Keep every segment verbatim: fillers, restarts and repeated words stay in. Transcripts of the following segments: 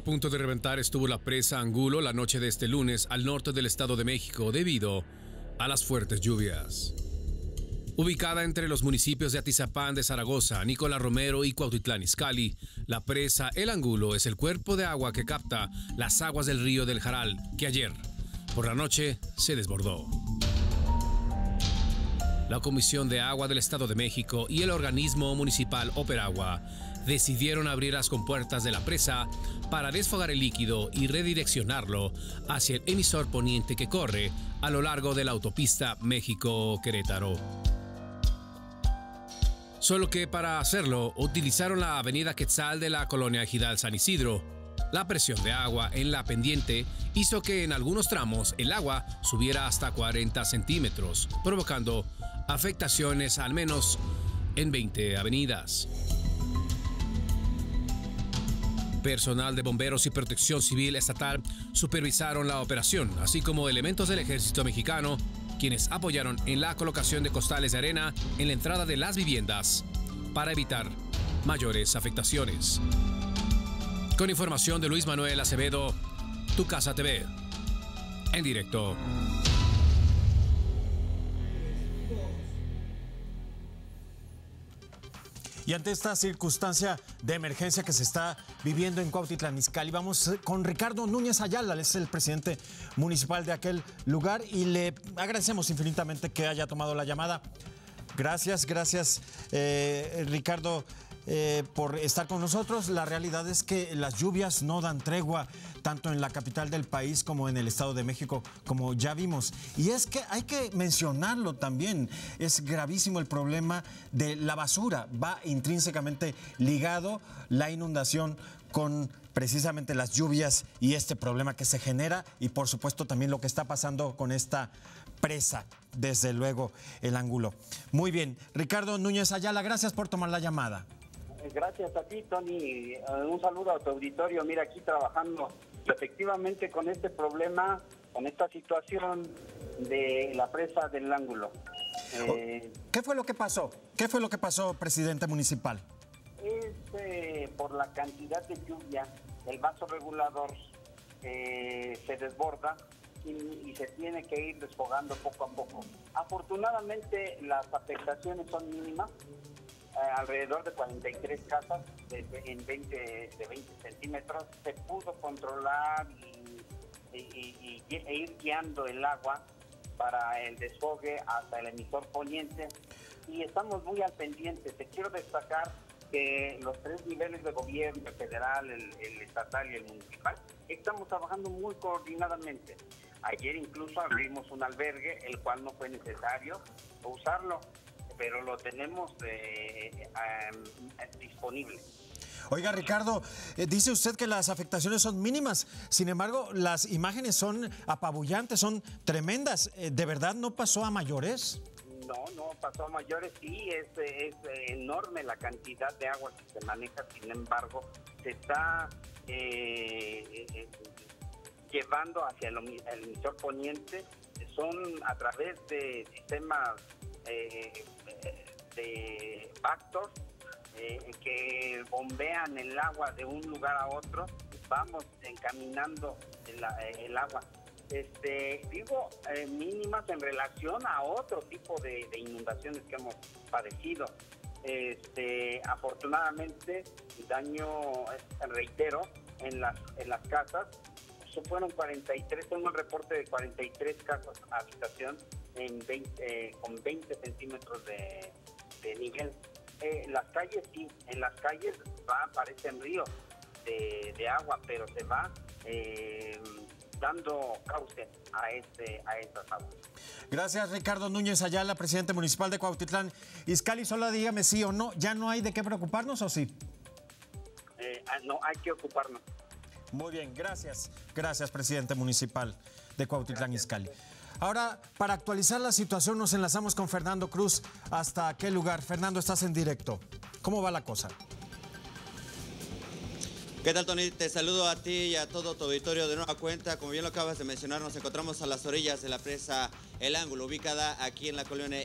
A punto de reventar estuvo la presa Ángulo la noche de este lunes al norte del Estado de México debido a las fuertes lluvias. Ubicada entre los municipios de Atizapán de Zaragoza, Nicolás Romero y Cuautitlán Izcalli, la presa El Ángulo es el cuerpo de agua que capta las aguas del río del Jaral, que ayer, por la noche, se desbordó. La Comisión de Agua del Estado de México y el organismo municipal Operagua decidieron abrir las compuertas de la presa para desfogar el líquido y redireccionarlo hacia el emisor poniente que corre a lo largo de la autopista México-Querétaro. Solo que para hacerlo utilizaron la avenida Quetzal de la colonia Ejidal San Isidro. La presión de agua en la pendiente hizo que en algunos tramos el agua subiera hasta cuarenta centímetros, provocando afectaciones al menos en veinte avenidas. Personal de bomberos y protección civil estatal supervisaron la operación, así como elementos del ejército mexicano, quienes apoyaron en la colocación de costales de arena en la entrada de las viviendas para evitar mayores afectaciones. Con información de Luis Manuel Acevedo, Tu Casa T V, en directo. Y ante esta circunstancia de emergencia que se está viviendo en Cuautitlán Izcalli, vamos con Ricardo Núñez Ayala, es el presidente municipal de aquel lugar y le agradecemos infinitamente que haya tomado la llamada. Gracias, gracias eh, Ricardo eh, por estar con nosotros. La realidad es que las lluvias no dan tregua tanto en la capital del país como en el Estado de México, como ya vimos. Y es que hay que mencionarlo también, es gravísimo el problema de la basura, va intrínsecamente ligado la inundación con precisamente las lluvias y este problema que se genera y por supuesto también lo que está pasando con esta presa, desde luego El Ángulo. Muy bien, Ricardo Núñez Ayala, gracias por tomar la llamada. Gracias a ti, Tony. Un saludo a tu auditorio. Mira, aquí trabajando efectivamente con este problema, con esta situación de la presa del Ángulo. Eh, ¿Qué fue lo que pasó? ¿Qué fue lo que pasó, presidente municipal? Es eh, por la cantidad de lluvia, el vaso regulador eh, se desborda y, y se tiene que ir desfogando poco a poco. Afortunadamente, las afectaciones son mínimas. Alrededor de cuarenta y tres casas de, en veinte centímetros, se pudo controlar y, y, y, y, e ir guiando el agua para el desfogue hasta el emisor poniente y estamos muy al pendiente. Te quiero destacar que los tres niveles de gobierno, el federal, el, el estatal y el municipal, estamos trabajando muy coordinadamente. Ayer incluso abrimos un albergue, el cual no fue necesario usarlo, pero lo tenemos eh, um, disponible. Oiga, Ricardo, eh, dice usted que las afectaciones son mínimas, sin embargo, las imágenes son apabullantes, son tremendas. Eh, ¿De verdad no pasó a mayores? No, no pasó a mayores, sí, es, es enorme la cantidad de agua que se maneja, sin embargo, se está eh, eh, llevando hacia el, el emisor poniente, son a través de sistemas Eh, de pactos eh, que bombean el agua de un lugar a otro, vamos encaminando el, el agua. Este, digo, eh, mínimas en relación a otro tipo de, de inundaciones que hemos padecido. Este, afortunadamente, daño, reitero, en las, en las casas, fueron cuarenta y tres, tengo un reporte de cuarenta y tres casas habitación en veinte, eh, con veinte centímetros de, de nivel. Eh, las calles sí, en las calles va, parecen ríos de, de agua, pero se va eh, dando cauce a, este, a estas aguas. Gracias, Ricardo Núñez Ayala, presidente municipal de Cuautitlán Izcalli. Solo dígame sí o no, ¿ya no hay de qué preocuparnos o sí? Eh, no, hay que ocuparnos. Muy bien, gracias. Gracias, presidente municipal de Cuautitlán Izcalli. Ahora, para actualizar la situación, nos enlazamos con Fernando Cruz. ¿Hasta aquel lugar? Fernando, estás en directo. ¿Cómo va la cosa? ¿Qué tal, Tony? Te saludo a ti y a todo tu auditorio de nueva cuenta. Como bien lo acabas de mencionar, nos encontramos a las orillas de la presa El Ángulo, ubicada aquí en la colonia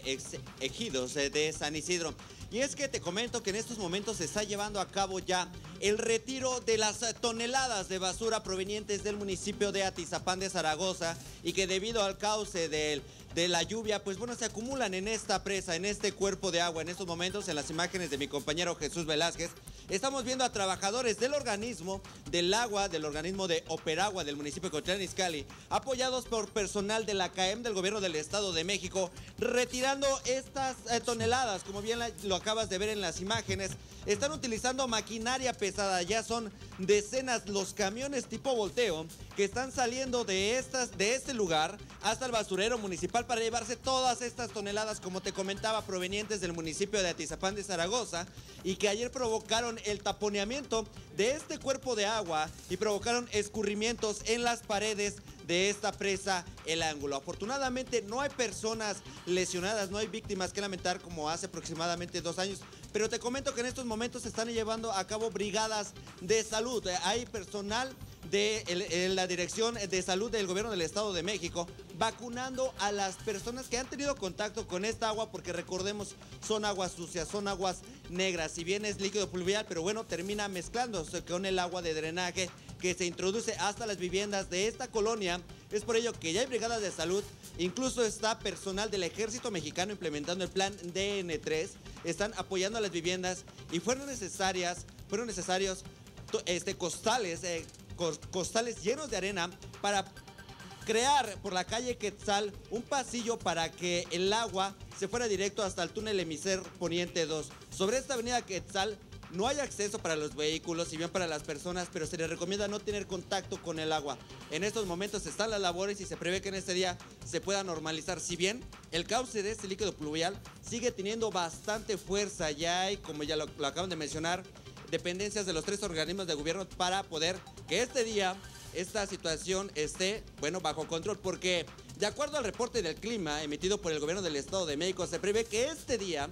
Ejidos de San Isidro. Y es que te comento que en estos momentos se está llevando a cabo ya el retiro de las toneladas de basura provenientes del municipio de Atizapán de Zaragoza y que debido al cauce del... de la lluvia, pues bueno, se acumulan en esta presa, en este cuerpo de agua. En estos momentos, en las imágenes de mi compañero Jesús Velázquez, estamos viendo a trabajadores del organismo del agua, del organismo de Operagua, del municipio de Cuautitlán Izcalli, apoyados por personal de la C A E M del gobierno del Estado de México, retirando estas eh, toneladas, como bien la, lo acabas de ver en las imágenes. Están utilizando maquinaria pesada, ya son decenas los camiones tipo volteo que están saliendo de, estas, de este lugar hasta el basurero municipal para llevarse todas estas toneladas, como te comentaba, provenientes del municipio de Atizapán de Zaragoza y que ayer provocaron el taponeamiento de este cuerpo de agua y provocaron escurrimientos en las paredes de esta presa, el Ángulo. Afortunadamente no hay personas lesionadas, no hay víctimas que lamentar como hace aproximadamente dos años, pero te comento que en estos momentos se están llevando a cabo brigadas de salud. Hay personal de el, el, la Dirección de Salud del Gobierno del Estado de México vacunando a las personas que han tenido contacto con esta agua, porque recordemos, son aguas sucias, son aguas negras, si bien es líquido pluvial, pero bueno, termina mezclándose con el agua de drenaje que se introduce hasta las viviendas de esta colonia. Es por ello que ya hay brigadas de salud, incluso está personal del Ejército Mexicano implementando el plan D N tres, están apoyando a las viviendas y fueron necesarias, fueron necesarios este, costales, eh, costales llenos de arena para crear por la calle Quetzal un pasillo para que el agua se fuera directo hasta el túnel Emiser Poniente dos. Sobre esta avenida Quetzal no hay acceso para los vehículos y bien para las personas, pero se les recomienda no tener contacto con el agua. En estos momentos están las labores y se prevé que en este día se pueda normalizar. Si bien el cauce de este líquido pluvial sigue teniendo bastante fuerza, ya hay, como ya lo, lo acaban de mencionar, dependencias de los tres organismos de gobierno para poder que este día esta situación esté, bueno, bajo control, porque de acuerdo al reporte del clima emitido por el gobierno del Estado de México, se prevé que este día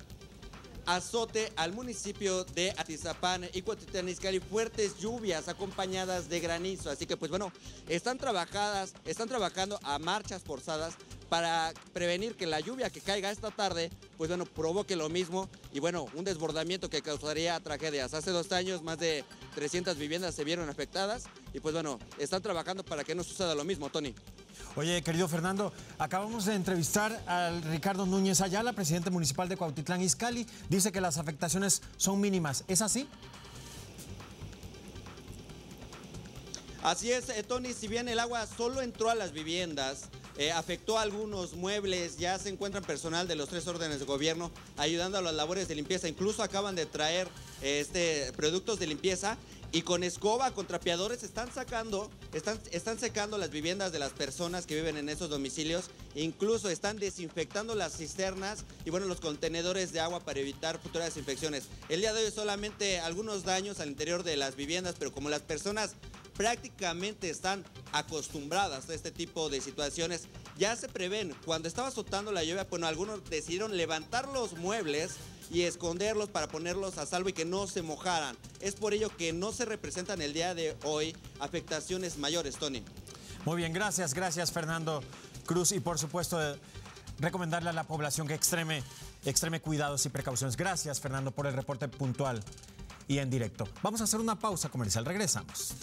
azote al municipio de Atizapán y Cuautitlán Izcalli fuertes lluvias acompañadas de granizo. Así que pues bueno, están trabajadas, están trabajando a marchas forzadas para prevenir que la lluvia que caiga esta tarde, pues bueno, provoque lo mismo y bueno, un desbordamiento que causaría tragedias. Hace dos años más de trescientas viviendas se vieron afectadas y pues bueno, están trabajando para que no suceda lo mismo, Tony. Oye, querido Fernando, acabamos de entrevistar al Ricardo Núñez Ayala, presidente municipal de Cuautitlán Izcalli. Dice que las afectaciones son mínimas. ¿Es así? Así es, Tony, si bien el agua solo entró a las viviendas, Eh, afectó a algunos muebles, ya se encuentran personal de los tres órdenes de gobierno ayudando a las labores de limpieza, incluso acaban de traer eh, este, productos de limpieza y con escoba, con trapeadores están sacando, están, están secando las viviendas de las personas que viven en esos domicilios, incluso están desinfectando las cisternas y bueno, los contenedores de agua para evitar futuras infecciones. El día de hoy solamente algunos daños al interior de las viviendas, pero como las personas prácticamente están acostumbradas a este tipo de situaciones, ya se prevén. Cuando estaba azotando la lluvia, bueno, algunos decidieron levantar los muebles y esconderlos para ponerlos a salvo y que no se mojaran. Es por ello que no se representan el día de hoy afectaciones mayores, Tony. Muy bien, gracias, gracias Fernando Cruz. Y por supuesto, recomendarle a la población que extreme, extreme cuidados y precauciones. Gracias, Fernando, por el reporte puntual y en directo. Vamos a hacer una pausa comercial, regresamos.